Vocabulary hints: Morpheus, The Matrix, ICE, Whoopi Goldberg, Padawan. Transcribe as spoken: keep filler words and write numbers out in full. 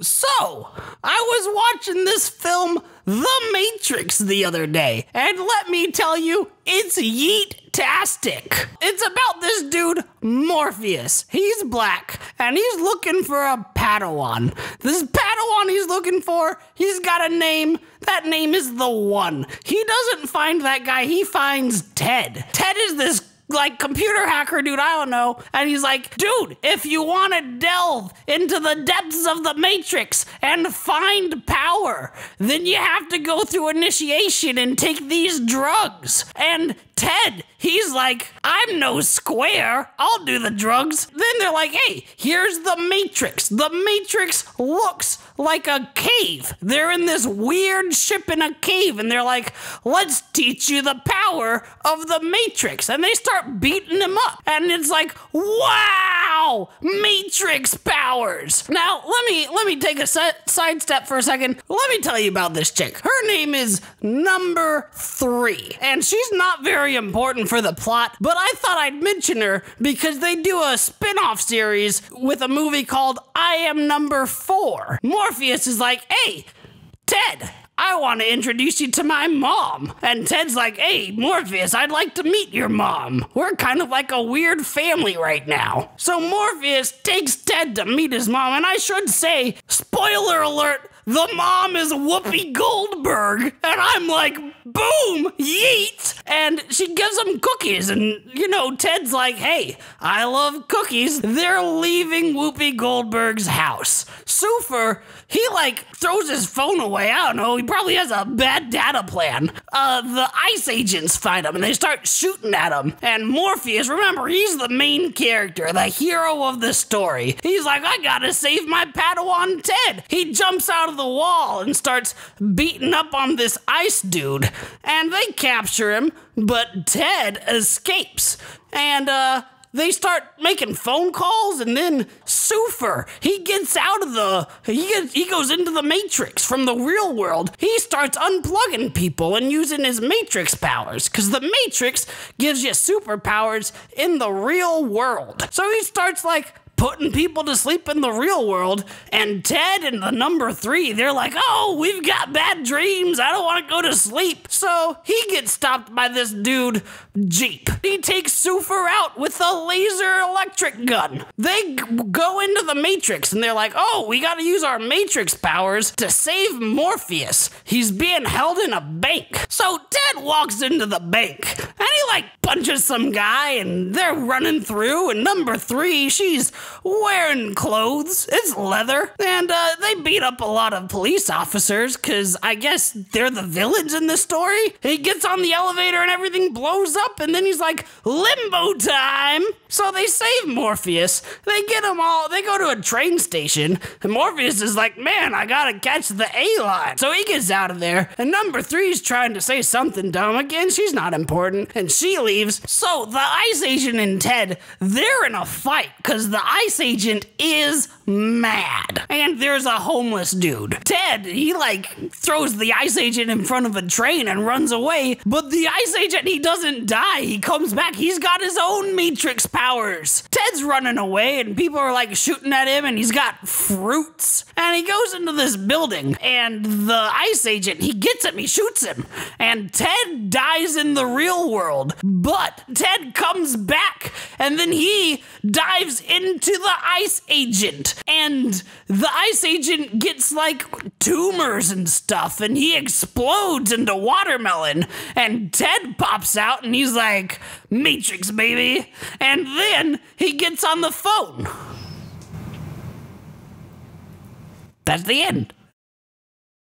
So, I was watching this film, The Matrix, the other day, and let me tell you, it's yeet-tastic. It's about this dude, Morpheus. He's black, and he's looking for a Padawan. This Padawan he's looking for, he's got a name. That name is The One. He doesn't find that guy, he finds Ted. Ted is this like computer hacker dude, I don't know, and he's like, dude, if you want to delve into the depths of the Matrix and find power, then you have to go through initiation and take these drugs. And Ted, he's like, I'm no square, I'll do the drugs. Then they're like, hey, here's the Matrix. The Matrix looks like a cave. They're in this weird ship in a cave, and they're like, let's teach you the power of the Matrix. And they start beating him up. And it's like, wow, Matrix powers. Now, let me let me take a side step for a second. Let me tell you about this chick. Her name is Number Three, and she's not very important for the plot, but I thought I'd mention her because they do a spin-off series with a movie called I Am Number Four. Morpheus is like, hey, Ted, I want to introduce you to my mom. And Ted's like, hey, Morpheus, I'd like to meet your mom. We're kind of like a weird family right now. So Morpheus takes Ted to meet his mom, and I should say, spoiler alert, the mom is Whoopi Goldberg, and I'm like, boom, yeet! And she gives him cookies, and, you know, Ted's like, hey, I love cookies. They're leaving Whoopi Goldberg's house. Sufer, he, like, throws his phone away. I don't know, he probably has a bad data plan. Uh, the ICE agents find him, and they start shooting at him. And Morpheus, remember, he's the main character, the hero of the story. He's like, I gotta save my Padawan Ted. He jumps out of the wall and starts beating up on this ice dude, and they capture him, but Ted escapes, and uh they start making phone calls, and then Sufer, he gets out of the, he, gets, he goes into the Matrix from the real world. He starts unplugging people and using his Matrix powers, because the Matrix gives you superpowers in the real world. So he starts, like, putting people to sleep in the real world, and Ted and the Number Three, they're like, oh, we've got bad dreams, I don't want to go to sleep. So he gets stopped by this dude, Jeep. He takes Sufer out with a laser electric gun. They go into the Matrix, and they're like, oh, we got to use our Matrix powers to save Morpheus. He's being held in a bank. So Ted walks into the bank, and he, like, punches some guy, and they're running through, and Number Three, she's wearing clothes, it's leather, and uh, they beat up a lot of police officers, because I guess they're the villains in this story. He gets on the elevator and everything blows up, and then he's like, limbo time! So they save Morpheus, they get him all, they go to a train station, and Morpheus is like, man, I gotta catch the A-line. So he gets out of there, and Number Three's trying to say something dumb again, she's not important, and she leaves. So the ICE agent and Ted, they're in a fight, because the ICE agent is mad. And there's a homeless dude. Ted, he, like, throws the ICE agent in front of a train and runs away, but the ICE agent, he doesn't die. He comes back. He's got his own Matrix powers. Ted's running away, and people are, like, shooting at him, and he's got fruits. And he goes into this building, and the ICE agent, he gets him, he shoots him, and Ted dies in the real world. But Ted comes back, and then he dives into to the ICE agent, and the ICE agent gets, like, tumors and stuff, and he explodes into watermelon, and Ted pops out, and he's like, Matrix, baby, and then he gets on the phone. That's the end.